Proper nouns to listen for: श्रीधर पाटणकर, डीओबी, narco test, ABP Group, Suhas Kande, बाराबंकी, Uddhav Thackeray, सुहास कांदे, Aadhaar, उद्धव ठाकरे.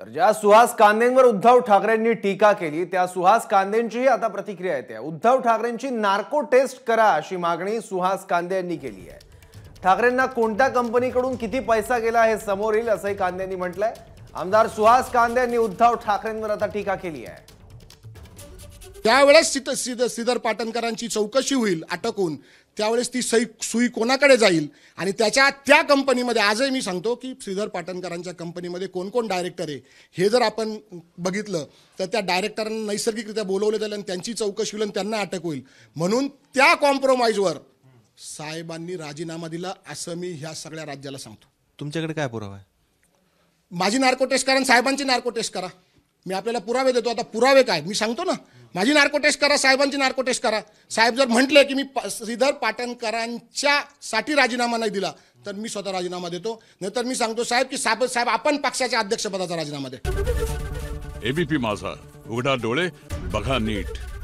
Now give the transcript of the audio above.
तर ज्या सुहास कांदेंवर उद्धव ठाकरेंनी टीका केली त्या सुहास कांदेंचीही आता प्रतिक्रिया येते। उद्धव ठाकरेंची नार्को टेस्ट करा अशी मागणी सुहास कांदे यांनी केली आहे। ठाकरेंना कोणत्या कंपनीकडून किती पैसा गेला हे समोर येईल असंही कांदे यांनी म्हटलंय। आमदार सुहास कांदे यांनी उद्धव ठाकरेंवर आता टीका केली आहे। त्यावेळेस श्रीधर पाटणकरांची चौकशी होईल अटकून, त्यावेळेस ती सुई कोणाकडे जाईल आणि त्या कंपनीमध्ये आजही मी सांगतो की श्रीधर पाटणकरांच्या कंपनीमध्ये कोण डायरेक्टर आहे हे जर आपण बघितलं तर त्या डायरेक्टरांना नैसर्गिकरित्या बोलवले जाईल आणि त्यांची चौकशी होईल आणि त्यांना अटक होईल। म्हणून त्या कॉम्प्रोमाइजवर साहेबांनी राजीनामा दिला असं मी ह्या सगळ्या राज्याला सांगतो। तुमच्याकडे काय पुरावा आहे? माझी नार्को टेस्ट करा, साहेबांची नार्को टेस्ट करा, मी आपल्याला पुरावे देतो। आता पुरावे काय? मी सांगतो ना, माझी नार्को टेस्ट करा, साहेबांची नार्को टेस्ट करा। साहेब जर म्हटले की मी श्रीधर पाटणकरांच्या साठी राजीनामा नाही दिला तर मी स्वतः राजीनामा देतो, नाहीतर मी सांगतो साहेब की साहेब आपण पक्षाच्या अध्यक्षपदाचा राजीनामा द्या। एबीपी माझा, उघडा डोळे बघा नीट।